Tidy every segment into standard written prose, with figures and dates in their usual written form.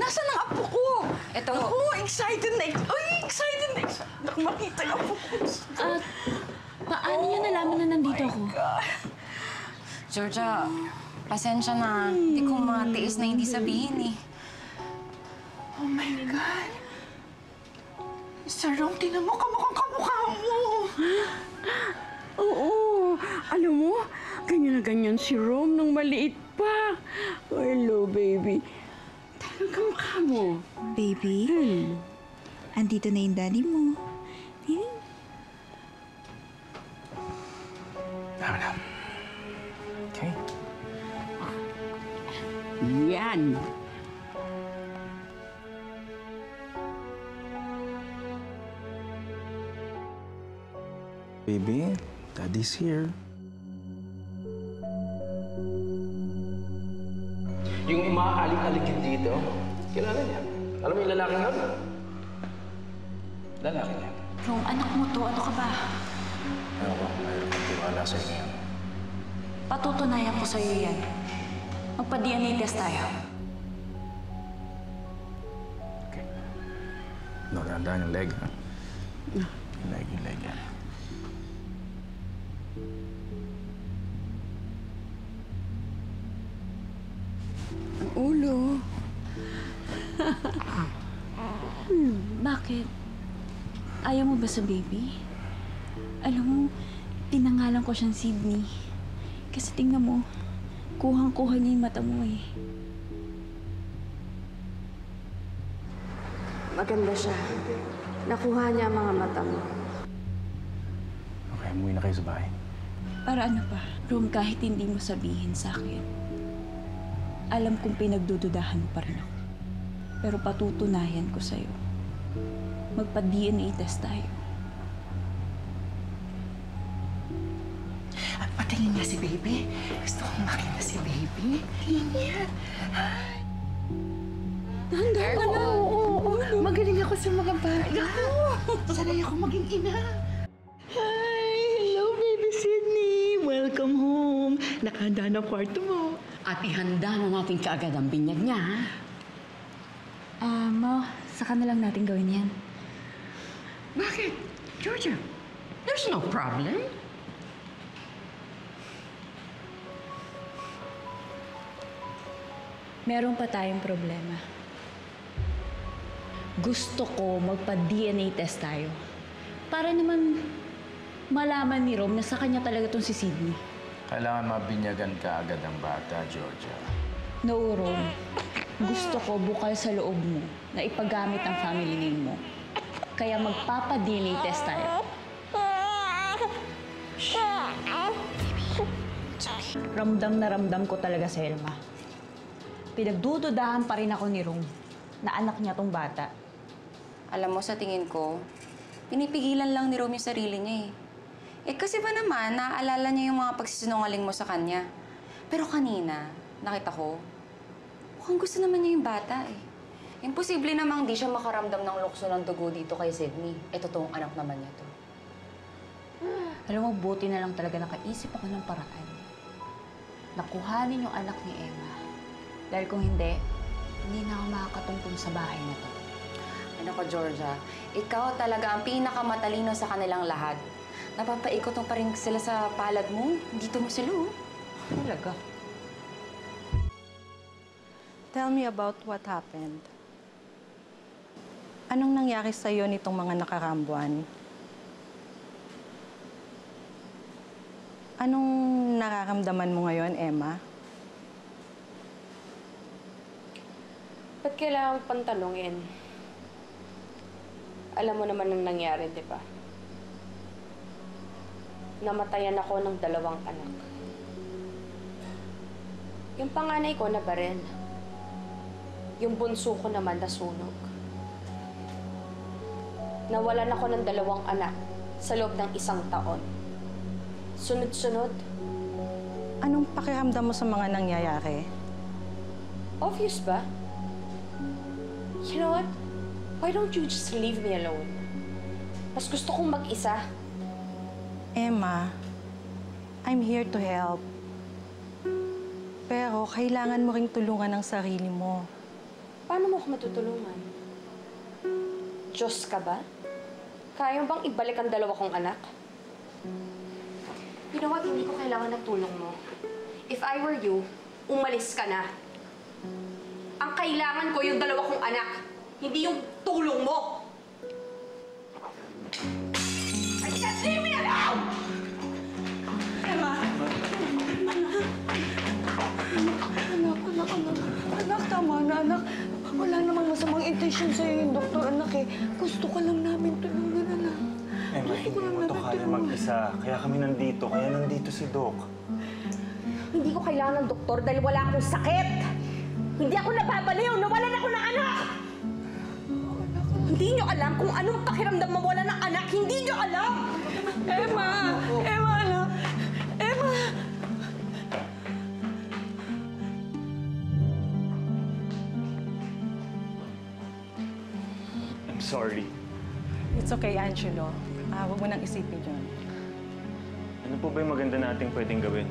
Nasaan ang apo ko? Ito. Ako, excited na. Uy, excited na. Nakita ang apo ko. Paano niya nalaman na nandito ako? Georgia, pasensya na. Hindi ko matiis na hindi sabihin eh. Oh my God. Mr. Rom, tinan mo, kamukha mo. Oo. Alam mo, ganyan na ganyan si Rom nung maliit pa. Hello, baby. Talagang mukha mo. Baby, andito na yung daddy mo. Baby. Dami. Okay. Yan. Baby, daddy's here. Yung umaalik-alikin dito, kilala niya. Alam mo yung lalaking yun? Lalaki niya. Rom, anak mo to. Ano ka ba? Ano ba? Mayroon kang tiwala sa inyo. Patutunayan ko sa'yo yan. Magpa-DNA test tayo. Okay. Magandaan yung leg, ha? Yung leg yan. Ulo. Bakit? Ayaw mo ba sa baby? Alam mo, pinangalan ko siyang Sydney. Kasi tingnan mo, kuhang-kuha niya yung mata mo eh. Maganda siya. Nakuha niya ang mga mata mo. Okay, umuwi na kayo sa bahay. Para ano pa? Rom, kahit hindi mo sabihin sa akin, alam kong pinagdududahan mo pa rin ako. Pero patutunayan ko sa'yo. Magpa-DNA test tayo. At patingin niya si baby. Gusto kong makita si baby. Tingin niya. Dahan-dahan ka na. Oo. Magaling ako sa mga bata. Sanay ako maging ina. Hi! Hello, baby Sydney! Welcome home. Nakahanda na kwarto mo. At ihanda na natin kaagad ang binyag niya, ha? Mo, saka na lang natin gawin yan. Bakit? Georgia, there's no problem. Meron pa tayong problema. Gusto ko magpa-DNA test tayo. Para naman malaman ni Rom na sa kanya talaga itong si Sydney. Kailangan mabinyagan ka agad ang bata, Georgia. No, Rom. Gusto ko bukal sa loob mo na ipagamit ang family name mo. Kaya magpapa-DNA test tayo. Shh. Baby. Ramdam na ramdam ko talaga si Elma. Pinagdududahan pa rin ako ni Rom na anak niya tong bata. Alam mo, sa tingin ko, pinipigilan lang ni Rom yung sarili niya eh. Eh kasi ba naman, naaalala niya yung mga pagsisinungaling mo sa kanya. Pero kanina, nakita ko, mukhang gusto naman niya yung bata eh. Imposible namang di siya makaramdam ng lukso ng dugo dito kay Sydney. Eh, totoong anak naman niya to. Alam mo, buti na lang talaga nakaisip ako ng paraan. Nakuhanin yung anak ni Emma. Dahil kung hindi na ako makakatungtong sa bahay na to. Ano ko, Georgia, ikaw talaga ang pinakamatalino sa kanilang lahat. Napapaikot mo pa rin sila sa palad mo. Dito mo sila, oh. Talaga. Tell me about what happened. Anong nangyari sa'yo nitong mga nakarambuan? Anong nararamdaman mo ngayon, Emma? Ba't kailangan pang tanungin? Alam mo naman ang nangyari, di ba? Namatayan ako ng dalawang anak. Yung panganay ko na baril. Yung bunso ko naman nasunog. Nawalan ako ng dalawang anak sa loob ng isang taon. Sunod-sunod. Anong pakiramdam mo sa mga nangyayari? Obvious ba? You know what? Why don't you just leave me alone? Mas gusto kong mag-isa. Emma, I'm here to help. Pero kailangan mo ring tulungan ang sarili mo. paano mo ako matutulungan? Diyos ka ba? Kaya mo bang ibalik ang dalawa kong anak? You know what? Hindi ko kailangan ng tulong mo. If I were you, umalis ka na. Ang kailangan ko yung dalawa kong anak, hindi yung tulong mo! I said, leave me alone! Emma! Anak, tama na, anak. Wala namang masamang intention sa'yo yung doktor, anak eh. Gusto ka lang namin tulungan, anak. Emma, hindi mo to kaya mag-isa. Kaya kami nandito, kaya nandito si Doc. Hindi ko kailangan ng doktor dahil wala akong sakit. Hindi ako napapaliw, nawalan ako ng anak! Hindi nyo alam kung anong pakiramdam mawala ng anak. Hindi nyo alam! Emma! Emma, anak! Emma! I'm sorry. It's okay, Angelo. Huwag mo nang isipin yun. Ano po ba yung maganda nating pwedeng gawin?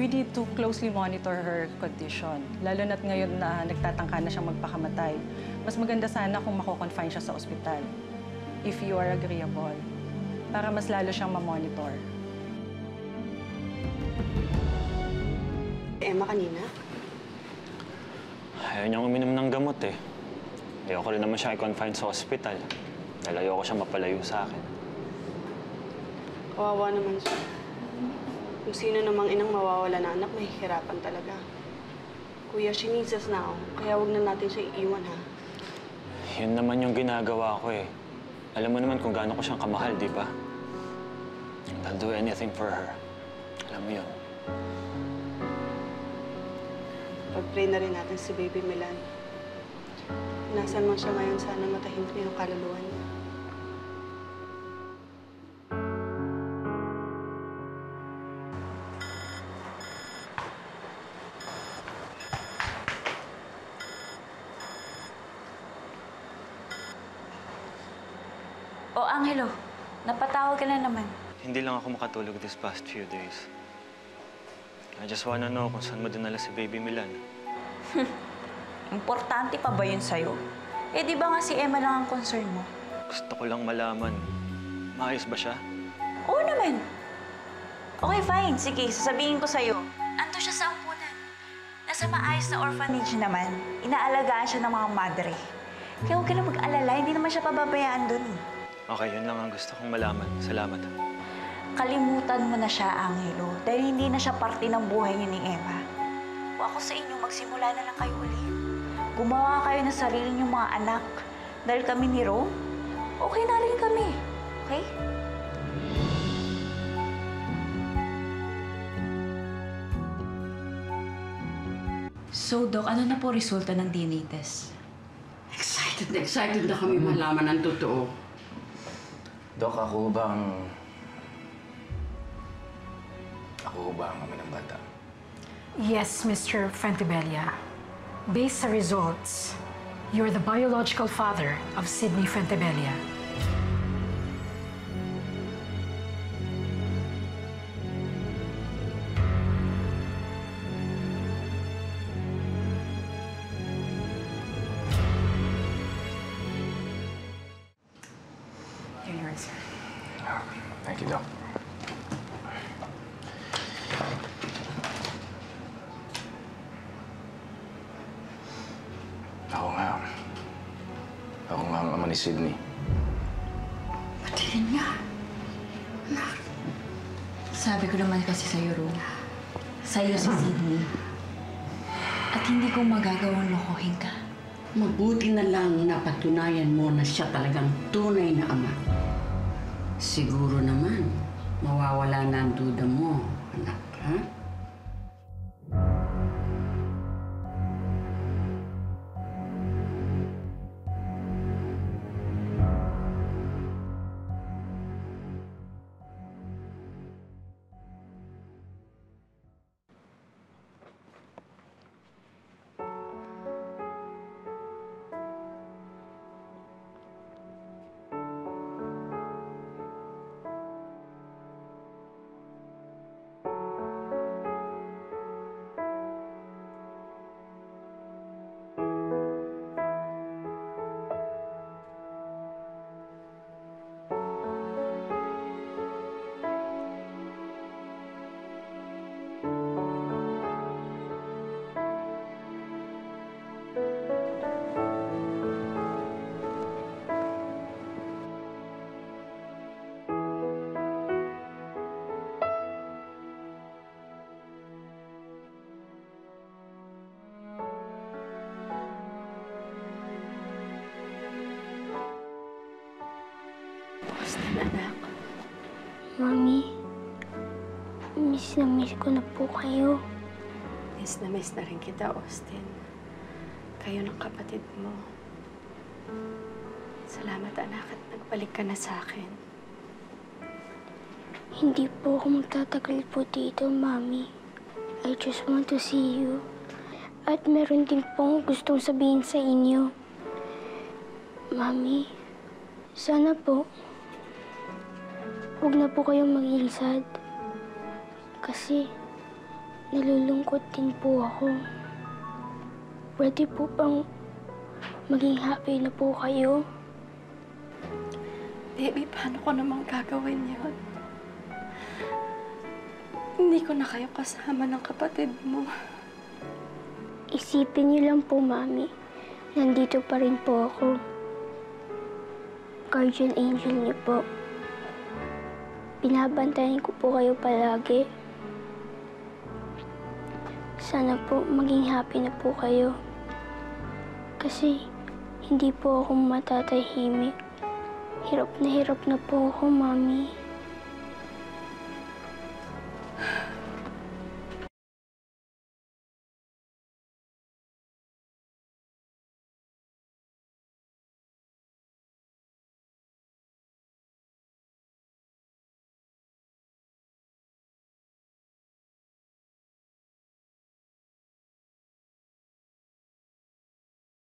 We need to closely monitor her condition, lalo na't ngayon na nagtatangka na siyang magpakamatay. Mas maganda sana kung mako-confine siya sa ospital, if you are agreeable, para mas lalo siyang mamonitor. Emma, kanina? Ayaw niyang uminom ng gamot eh. Ayaw ko rin naman siya i-confine sa ospital, dahil ayaw ko siya mapalayo sa akin. Kawawa naman siya. Kung sino namang inang mawawala na anak, mahihirapan talaga. Kuya, she needs us now. Kaya huwag na natin siya iiwan, ha? Yun naman yung ginagawa ko, eh. Alam mo naman kung gaano ko siyang kamahal, di ba? I'll do anything for her. Alam mo yun. Pag-pray na rin natin si Baby Milan. Nasaan man siya ngayon, sana matahimik na yung kaluluwa niya. Angelo, napatawag ka na naman. Hindi lang ako makatulog this past few days. I just wanna know kung saan mo dinala si Baby Milan. Importante pa ba yun sa'yo? Eh, di ba nga si Emma lang ang concern mo? Gusto ko lang malaman. Maayos ba siya? Oo naman. Okay, fine. Sige, sasabihin ko sa'yo. Anto siya sa ampunan. Nasa maayos na orphanage naman. Inaalagaan siya ng mga madre. Kaya huwag ka na mag-alala. Hindi naman siya pababayaan dun. Okay, yun lang ang gusto kong malaman. Salamat. Kalimutan mo na siya, Angelo, dahil hindi na siya parte ng buhay niyo ni Emma. Kung ako sa inyo, magsimula na lang kayo ulit. Gumawa kayo ng sarili niyong mga anak. Dahil kami ni Ro, okay na rin kami. Okay? So, Doc, ano na po resulta ng DNA test? Excited na excited na kami malaman ang totoo. Dok, ako ba ang mama ng bata? Yes, Mr. Fentibella. Based sa results, you're the biological father of Sydney Fentibella. Thank you, Doc. Ako nga ang ama ni Sydney. Patingin nga. Anak. Sabi ko naman kasi sa'yo, Ro. Sa'yo si Sydney. At hindi ko magagawang lokohin ka. Mabuti na lang napatunayan mo na siya talagang tunay na ama. Siguro naman, mawawala na ang duda mo, anak, ha? anak. Mami, miss na miss ko na po kayo. Miss na rin kita, Austin. Kayo ng kapatid mo. Salamat, anak, at nagbalik ka na sa akin. Hindi po ako magtatagal po dito, Mami. I just want to see you. At meron din pong gustong sabihin sa inyo. Mami, sana po, huwag na po kayong mag-iisad. Kasi, nalulungkot din po ako. Pwede po bang maging happy na po kayo? Baby, paano ko namang gagawin yun? Hindi ko na kayo kasama ng kapatid mo. Isipin niyo lang po, Mami. Nandito pa rin po ako. Guardian angel niyo po. Binabantayan ko po kayo palagi. Sana po maging happy na po kayo. Kasi hindi po ako matatahimik. Hirap na po ako, Mami.